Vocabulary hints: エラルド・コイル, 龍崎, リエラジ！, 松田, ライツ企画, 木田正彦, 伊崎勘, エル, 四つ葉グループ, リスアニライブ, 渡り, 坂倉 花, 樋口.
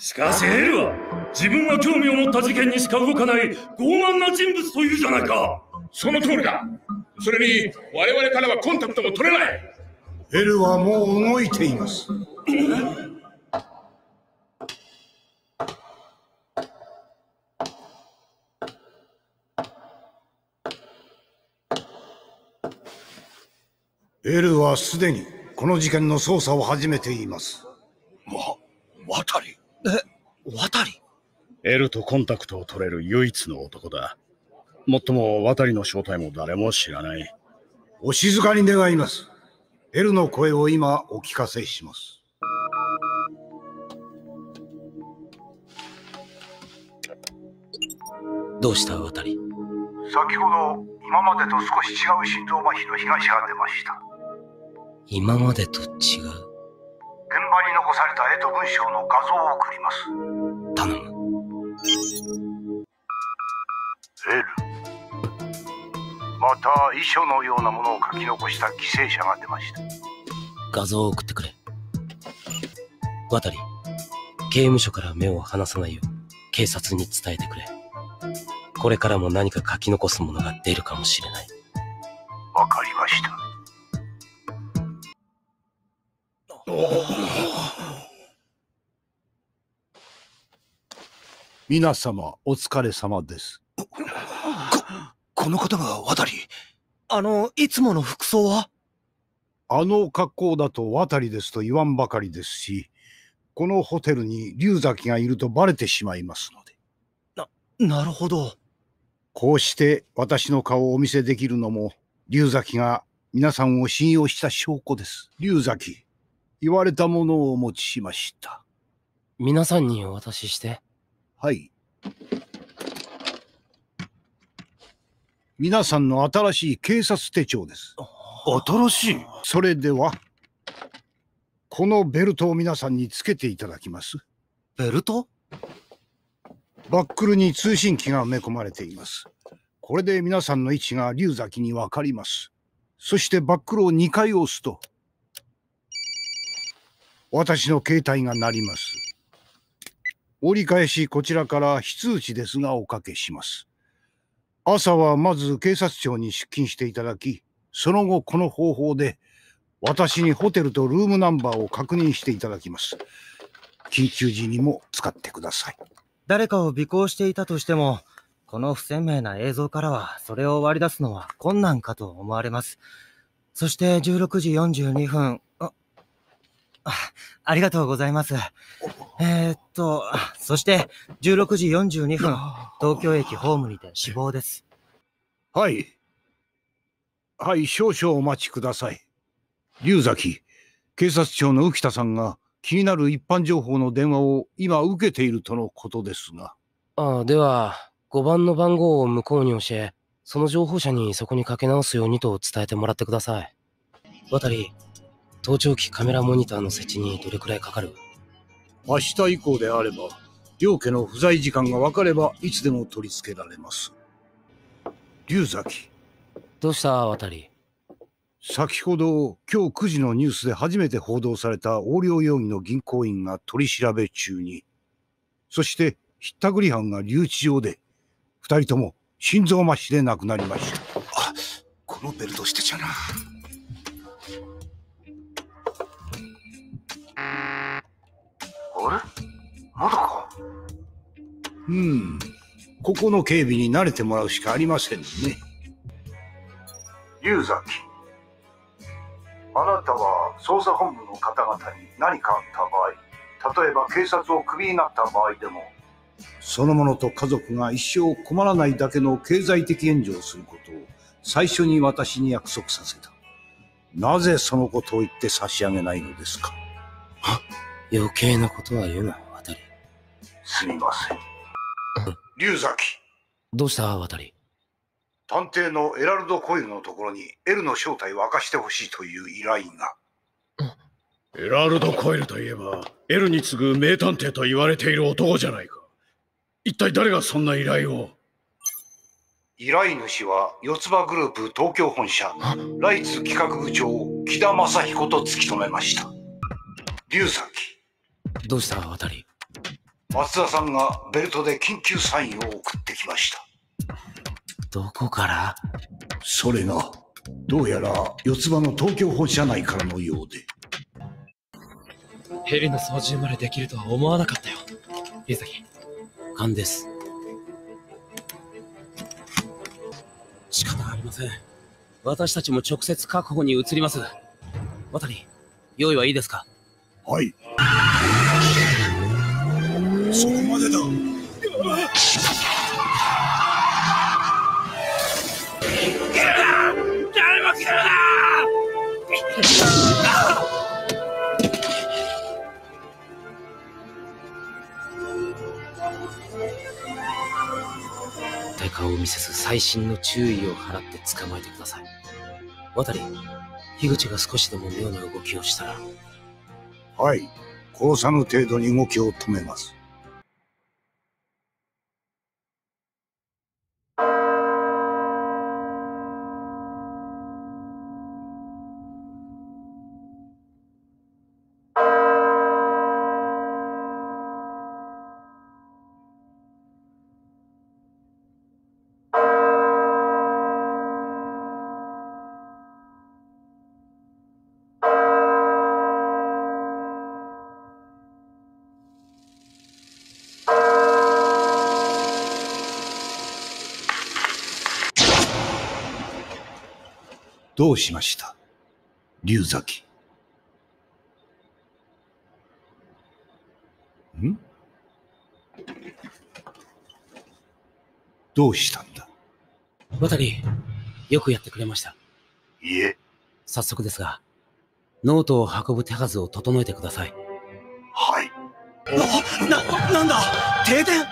しかしエルは自分が興味を持った事件にしか動かない傲慢な人物というじゃないか。その通りだ。それに我々からはコンタクトも取れない。エルはもう動いています。エルはすでにこの事件の捜査を始めています。渡り。渡り。エルとコンタクトを取れる唯一の男だ。もっとも渡りの正体も誰も知らない。お静かに願います。エルの声を今お聞かせします。どうした渡り。先ほど今までと少し違う心臓麻痺の被害者が出ました。今までと違う。現場に残された絵と文章の画像を送ります。頼む。エル。また遺書のようなものを書き残した犠牲者が出ました。画像を送ってくれ。渡り、刑務所から目を離さないよう警察に伝えてくれ。これからも何か書き残すものが出るかもしれない。わかりました。皆様お疲れ様です。この方が渡り。いつもの服装は。格好だと渡りですと言わんばかりですし、このホテルに龍崎がいるとバレてしまいますので。なるほど。こうして私の顔をお見せできるのも龍崎が皆さんを信用した証拠です。龍崎、言われたものをお持ちしました。皆さんにお渡しして。はい。皆さんの新しい警察手帳です。新しい。それではこのベルトを皆さんにつけていただきます。ベルト。バックルに通信機が埋め込まれています。これで皆さんの位置が龍崎にわかります。そしてバックルを2回押すと私の携帯が鳴ります。折り返しこちらから非通知ですがおかけします。朝はまず警察庁に出勤していただき、その後この方法で私にホテルとルームナンバーを確認していただきます。緊急時にも使ってください。誰かを尾行していたとしても、この不鮮明な映像からはそれを割り出すのは困難かと思われます。そして16時42分、ありがとうございます。そして16時42分、東京駅ホームにて死亡です。はい。はい、少々お待ちください。龍崎、警察庁の浮田さんが気になる一般情報の電話を今受けているとのことですが。では、5番の番号を向こうに教え、その情報者にそこにかけ直すようにと伝えてもらってください。渡り。盗聴器カメラモニターの設置にどれくらいかかる？明日以降であれば、両家の不在時間が分かればいつでも取り付けられます。龍崎。どうした、渡り。先ほど、今日9時のニュースで初めて報道された横領容疑の銀行員が取り調べ中に、そしてひったくり犯が留置場で、2人とも心臓麻痺で亡くなりました。このベルトしてちゃな。あれ？まだか。ここの警備に慣れてもらうしかありませんね。龍崎、あなたは捜査本部の方々に何かあった場合、例えば警察をクビになった場合でも、その者と家族が一生困らないだけの経済的援助をすることを最初に私に約束させた。なぜそのことを言って差し上げないのですか。余計なことは言うな、渡り。すみません。龍崎。どうした、渡り。探偵のエラルド・コイルのところにエルの正体を明かしてほしいという依頼が。エラルド・コイルといえば、エルに次ぐ名探偵と言われている男じゃないか。一体誰がそんな依頼を。依頼主は四つ葉グループ東京本社、ライツ企画部長、木田正彦と突き止めました。龍崎。どうした、渡り。松田さんがベルトで緊急サインを送ってきました。どこから？それがどうやら四つ葉の東京本社内からのようで。ヘリの操縦までできるとは思わなかったよ。伊崎勘です。仕方ありません。私たちも直接確保に移ります。渡り、用意はいいですか？はい。そこまでだ。誰も来るな。体感を見せず細心の注意を払って捕まえてください。渡り、樋口が少しでも妙な動きをしたら。はい、殺さぬ程度に動きを止めます。どうしました龍崎？ん？どうしたんだ？渡り、よくやってくれました。いえ。早速ですが、ノートを運ぶ手数を整えてください。はい。なんだ、停電？